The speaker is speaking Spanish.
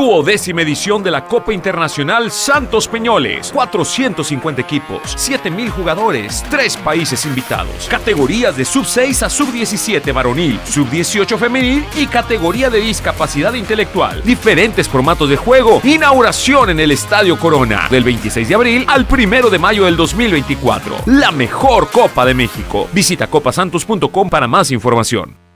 Duodécima edición de la Copa Internacional Santos Peñoles. 450 equipos, 7.000 jugadores, 3 países invitados. Categorías de sub-6 a sub-17 varonil, sub-18 femenil y categoría de discapacidad intelectual. Diferentes formatos de juego. Inauguración en el Estadio Corona, del 26 de abril al 1 de mayo del 2024. La mejor Copa de México. Visita copasantos.com para más información.